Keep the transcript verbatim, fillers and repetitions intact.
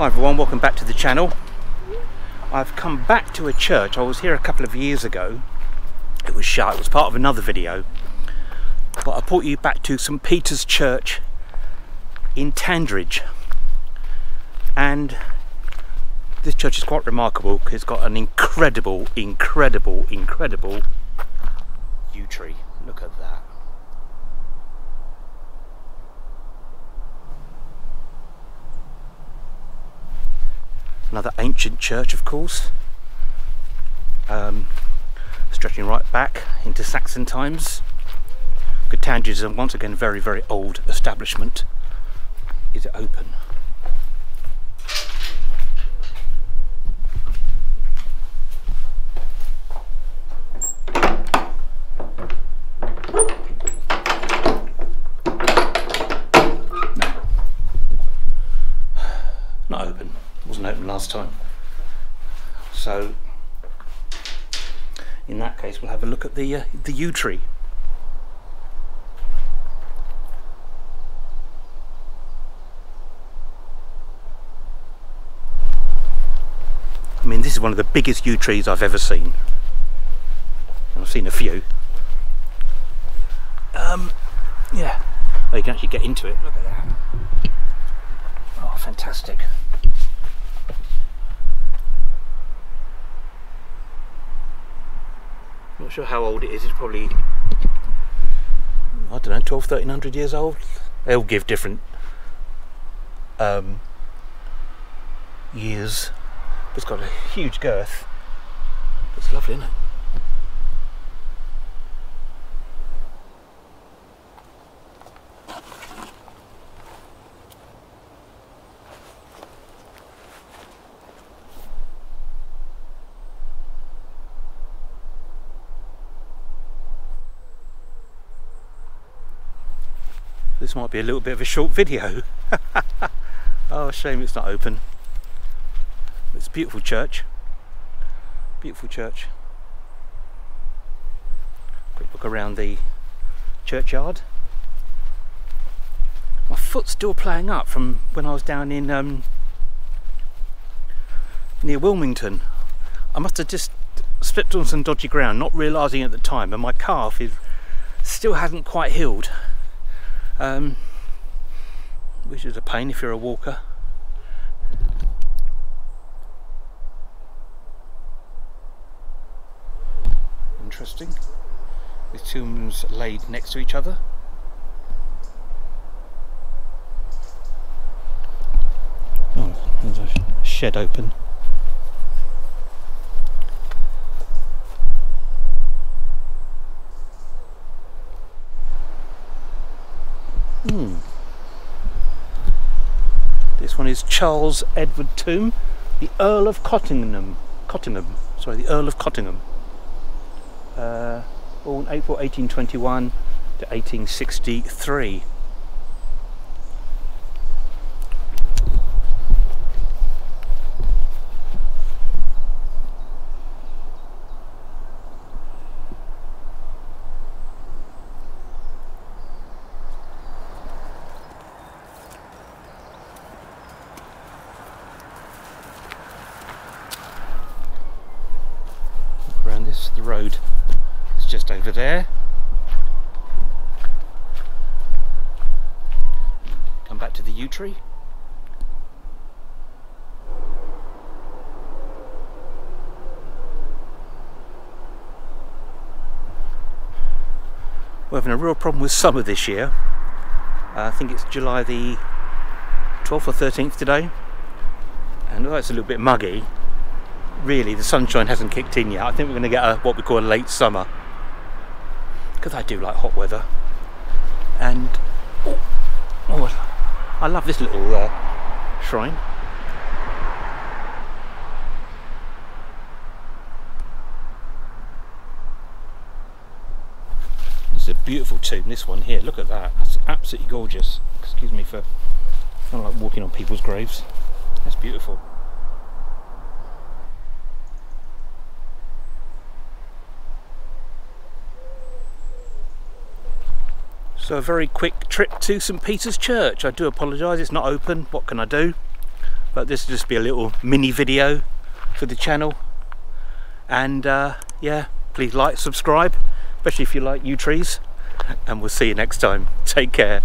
Hi everyone, welcome back to the channel. I've come back to a church. I was here a couple of years ago. It was shut, it was part of another video. But I brought you back to Saint Peter's Church in Tandridge. And this church is quite remarkable because it's got an incredible, incredible, incredible yew tree. Look at that. Another ancient church, of course, um, stretching right back into Saxon times. Tandridge is once again a very, very old establishment. Is it open? Last time. So in that case we'll have a look at the uh, the yew tree. I mean, this is one of the biggest yew trees I've ever seen, and I've seen a few. Um, yeah, oh, you can actually get into it. Look at that. Oh, fantastic. Not sure how old it is. It's probably, I don't know, twelve, thirteen hundred years old. They all give different um, years. It's got a huge girth. It's lovely, isn't it? This might be a little bit of a short video. Oh, shame it's not open. It's a beautiful church. Beautiful church. Quick look around the churchyard. My foot's still playing up from when I was down in um, near Wilmington. I must have just slipped on some dodgy ground, not realising at the time, and my calf is still hasn't quite healed. Um, which is a pain if you're a walker. Interesting. The tombs laid next to each other. Oh, there's a shed open. Hmm. This one is Charles Edward Tomb, the Earl of Cottingham. Cottingham, sorry, the Earl of Cottingham. Uh, born April eighteen twenty-one to eighteen sixty-three. The road is just over there. Come back to the yew tree. We're having a real problem with summer this year. Uh, I think it's July the twelfth or thirteenth today, and although it's a little bit muggy, really the sunshine hasn't kicked in yet. I think we're going to get a, what we call a late summer, because I do like hot weather. And oh, oh, I love this little uh, shrine. This is a beautiful tomb, this one here. Look at that, that's absolutely gorgeous. Excuse me for, I don't like walking on people's graves. That's beautiful. So a very quick trip to Saint Peter's Church. I do apologise, it's not open. What can I do? but this will just be a little mini video for the channel. And uh, yeah, please like, subscribe, especially if you like yew trees, and we'll see you next time. Take care.